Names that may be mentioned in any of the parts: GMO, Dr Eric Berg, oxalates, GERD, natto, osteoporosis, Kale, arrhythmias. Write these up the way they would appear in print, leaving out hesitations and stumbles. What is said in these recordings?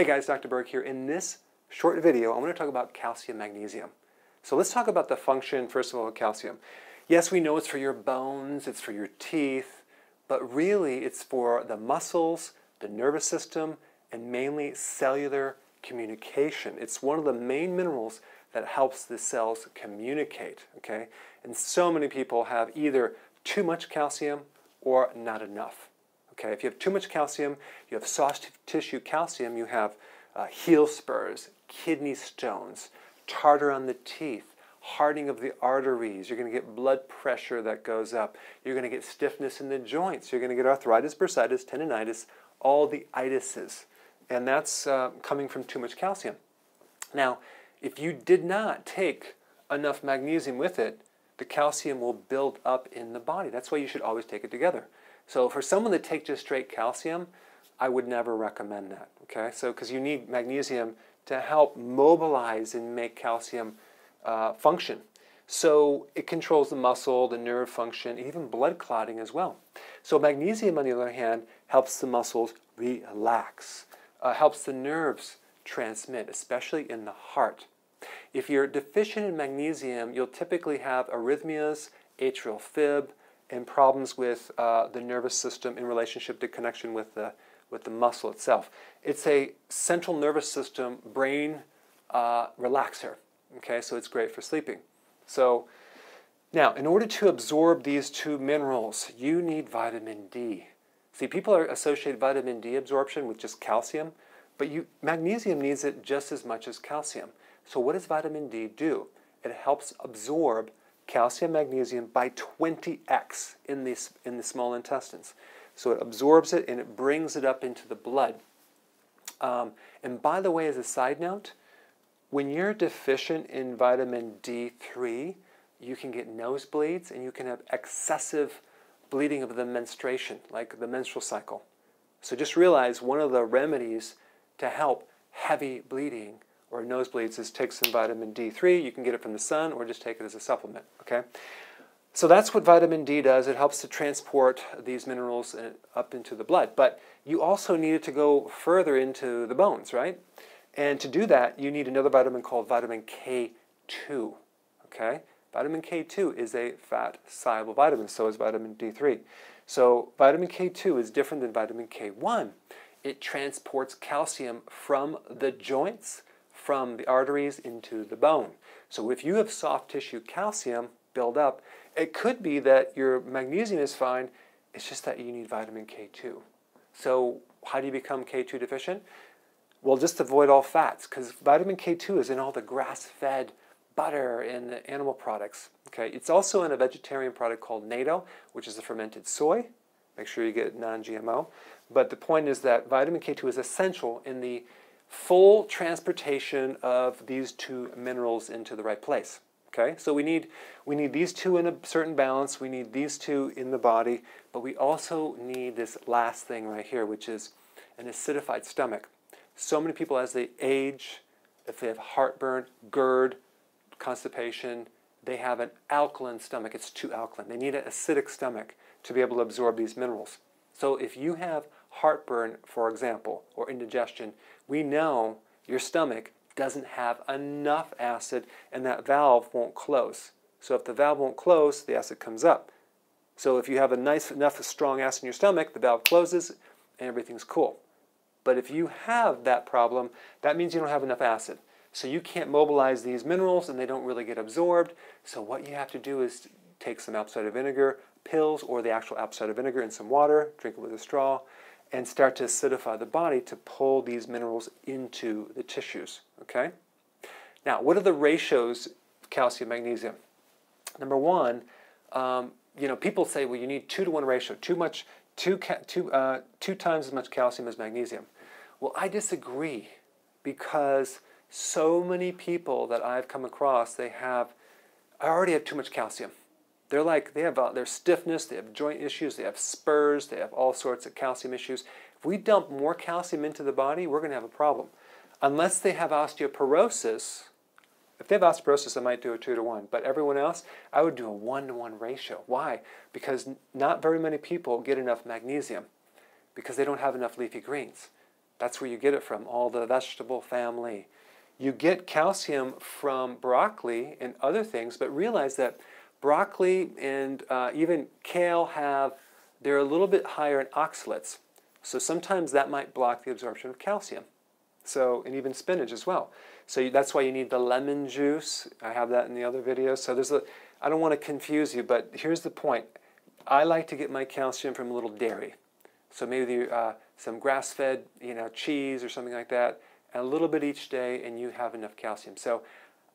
Hey guys, Dr. Berg here. In this short video, I'm going to talk about calcium magnesium. So let's talk about the function, first of all, of calcium. Yes, we know it's for your bones, it's for your teeth, but really it's for the muscles, the nervous system, and mainly cellular communication. It's one of the main minerals that helps the cells communicate, okay? And so many people have either too much calcium or not enough. Okay, if you have too much calcium, you have soft tissue calcium, you have heel spurs, kidney stones, tartar on the teeth, hardening of the arteries, you're going to get blood pressure that goes up, you're going to get stiffness in the joints, you're going to get arthritis, bursitis, tendinitis, all the itises, and that's coming from too much calcium. Now, if you did not take enough magnesium with it, the calcium will build up in the body. That's why you should always take it together. So for someone that takes just straight calcium, I would never recommend that, okay? So because you need magnesium to help mobilize and make calcium function. So it controls the muscle, the nerve function, even blood clotting as well. So magnesium, on the other hand, helps the muscles relax, helps the nerves transmit, especially in the heart. If you're deficient in magnesium, you'll typically have arrhythmias, atrial fib, and problems with the nervous system in relationship to connection with the muscle itself. It's a central nervous system brain relaxer. Okay, so it's great for sleeping. So now, in order to absorb these two minerals, you need vitamin D. See, people associate vitamin D absorption with just calcium, but magnesium needs it just as much as calcium. So what does vitamin D do? It helps absorb calcium magnesium by 20x in the small intestines. So it absorbs it and it brings it up into the blood. And by the way, as a side note, when you're deficient in vitamin D3, you can get nosebleeds and you can have excessive bleeding of the menstruation, like the menstrual cycle. So just realize one of the remedies to help heavy bleeding or nosebleeds is take some vitamin D3. You can get it from the sun or just take it as a supplement, okay? So that's what vitamin D does. It helps to transport these minerals up into the blood. But you also need it to go further into the bones, right? And to do that, you need another vitamin called vitamin K2, okay? Vitamin K2 is a fat-soluble vitamin, so is vitamin D3. So vitamin K2 is different than vitamin K1. It transports calcium from the joints, from the arteries into the bone. So if you have soft tissue calcium build up, it could be that your magnesium is fine, it's just that you need vitamin K2. So how do you become K2 deficient? Well, just avoid all fats, because vitamin K2 is in all the grass-fed butter and the animal products. Okay, it's also in a vegetarian product called natto, which is a fermented soy. Make sure you get non-GMO. But the point is that vitamin K2 is essential in the full transportation of these two minerals into the right place. Okay, so we need these two in a certain balance, we need these two in the body, but we also need this last thing right here, which is an acidified stomach. So many people as they age, if they have heartburn, GERD, constipation, they have an alkaline stomach. It's too alkaline. They need an acidic stomach to be able to absorb these minerals. So if you have heartburn, for example, or indigestion, we know your stomach doesn't have enough acid and that valve won't close. So if the valve won't close, the acid comes up. So if you have a nice enough strong acid in your stomach, the valve closes and everything's cool. But if you have that problem, that means you don't have enough acid. So you can't mobilize these minerals and they don't really get absorbed. So what you have to do is take some apple cider vinegar pills or the actual apple cider vinegar in some water, drink it with a straw, and start to acidify the body to pull these minerals into the tissues, okay? Now, what are the ratios of calcium magnesium? Number one, you know, people say, well, you need 2-to-1 ratio, two times as much calcium as magnesium. Well, I disagree, because so many people that I've come across, I already have too much calcium. They're like, they have their stiffness, they have joint issues, they have spurs, they have all sorts of calcium issues. If we dump more calcium into the body, we're going to have a problem. Unless they have osteoporosis. If they have osteoporosis, I might do a 2-to-1. But everyone else, I would do a 1-to-1 ratio. Why? Because not very many people get enough magnesium because they don't have enough leafy greens. That's where you get it from, all the vegetable family. You get calcium from broccoli and other things, but realize that broccoli and even kale they're a little bit higher in oxalates. So sometimes that might block the absorption of calcium. So, and even spinach as well. So that's why you need the lemon juice. I have that in the other video. So I don't want to confuse you, but here's the point. I like to get my calcium from a little dairy. So maybe some grass-fed, cheese or something like that, and a little bit each day, and you have enough calcium. So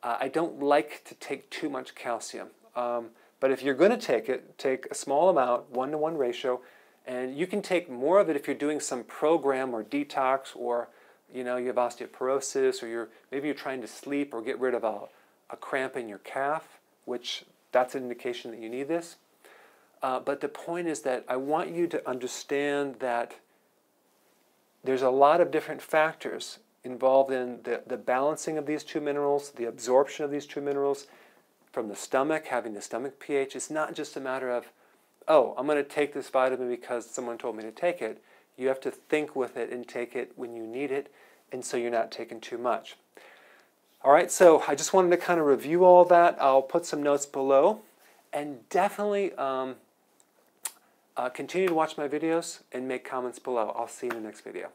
I don't like to take too much calcium. But if you're going to take it, take a small amount, 1-to-1 ratio, and you can take more of it if you're doing some program or detox, or you have osteoporosis, or maybe you're trying to sleep or get rid of a cramp in your calf, which that's an indication that you need this. But the point is that I want you to understand that there's a lot of different factors involved in the balancing of these two minerals, the absorption of these two minerals from the stomach, having the stomach pH. It's not just a matter of, oh, I'm going to take this vitamin because someone told me to take it. You have to think with it and take it when you need it, and so you're not taking too much. All right, so I just wanted to kind of review all that. I'll put some notes below, and definitely continue to watch my videos and make comments below. I'll see you in the next video.